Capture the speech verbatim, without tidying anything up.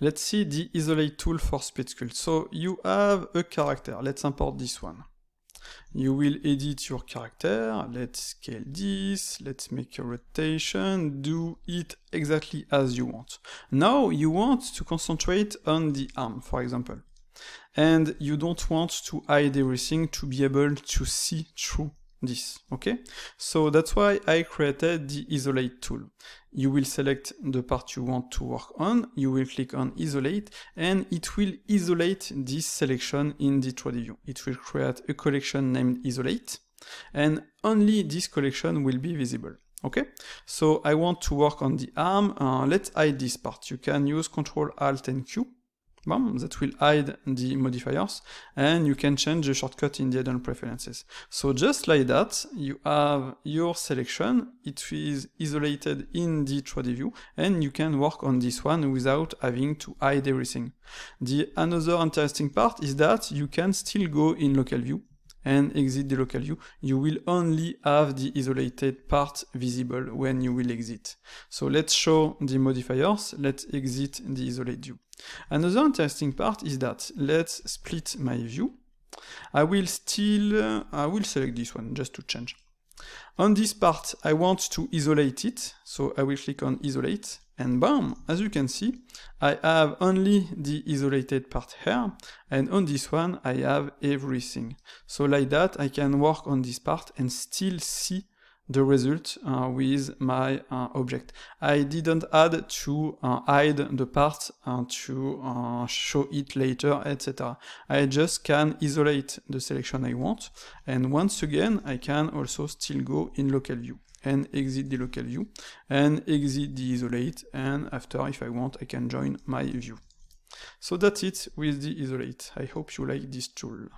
Let's see the Isolate Tool for Speedsculpt. So you have a character. Let's import this one. You will edit your character. Let's scale this. Let's make a rotation. Do it exactly as you want. Now you want to concentrate on the arm, for example. And you don't want to hide everything to be able to see through this, okay? So that's why I created the Isolate tool. You will select the part you want to work on, you will click on Isolate, and it will isolate this selection in the three D view. It will create a collection named Isolate, and only this collection will be visible, okay? So I want to work on the arm. Uh, let's hide this part. You can use control alt and Q. Bam, that will hide the modifiers, and you can change the shortcut in the add-on preferences. So just like that, you have your selection, it is isolated in the three D view, and you can work on this one without having to hide everything. The another interesting part is that you can still go in local view and exit the local view. You will only have the isolated part visible when you will exit. So let's show the modifiers, let's exit the isolate view. Another interesting part is that let's split my view. I will still, uh, I will select this one just to change. On this part, I want to isolate it, so I will click on Isolate, and bam, as you can see, I have only the isolated part here, and on this one, I have everything. So like that, I can work on this part and still see the result uh, with my uh, object. I didn't add to uh, hide the part uh, to uh, show it later, et cetera. I just can isolate the selection I want, and once again, I can also still go in local view and exit the local view and exit the isolate, and after, if I want, I can join my view. So that's it with the isolate. I hope you like this tool.